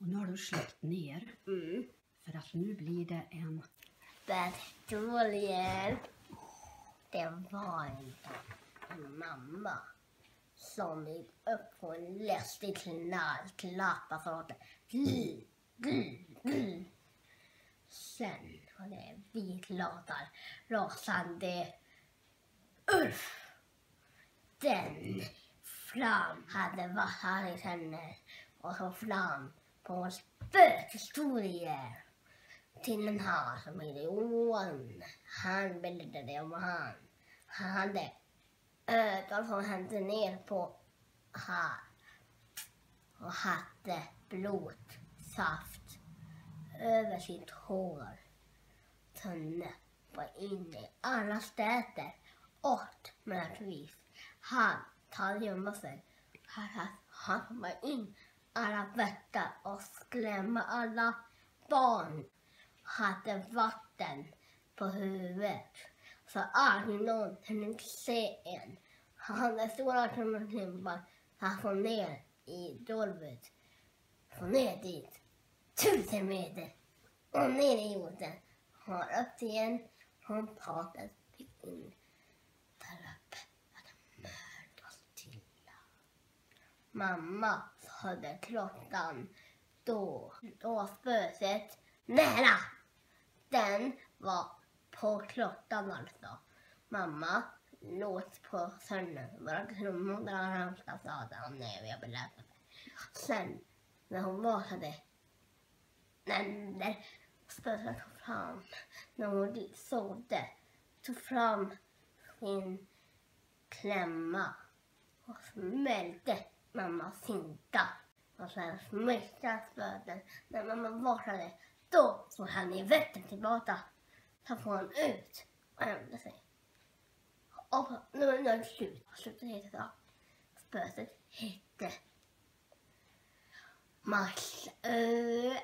Och nu har du släppt ner. Mm. För att nu blir det en bestrålning. Det var inte en mamma som gick upp på en lästig knallklappa för att sen var det vitlatar rasande Ulf. Den flam hade vassar i henne och så flam på spökhistorier till den här som är Johan. Han bildade det om han. Han hade ögon som hände ner på här och hade blodsaft över sitt hår. Tunne var inne i alla städer och möjligtvis. Han tar gömma sig. Han kommer in alla vättar och skrämmer alla barn. Hade vatten på huvudet. Så aldrig någon kunde se en. Han hade stora krummar. Han får ner i dolvet. Får ner dit. 1000 meter. Och ner i jorden. Han var upp igen. Han pratade in. Där uppe hade mördats till. Mamma hörde klockan. Då spöset nära. Den var på klockan alltså. Mamma låt på sönden. Våra krummor där han ramsade sadan. Nej, jag beläste mig. Sen när hon vaknade. När spöset tog fram. När hon sådde. Tog fram sin klämma. Och smälte mammas hinta. Och sen smälte spöset. När mamma vaknade. Då såg han i vätten tillbaka. Så får han ut och hämta sig. Och nu är det slut. Och slutet heter så. Spötet hette Max Ö.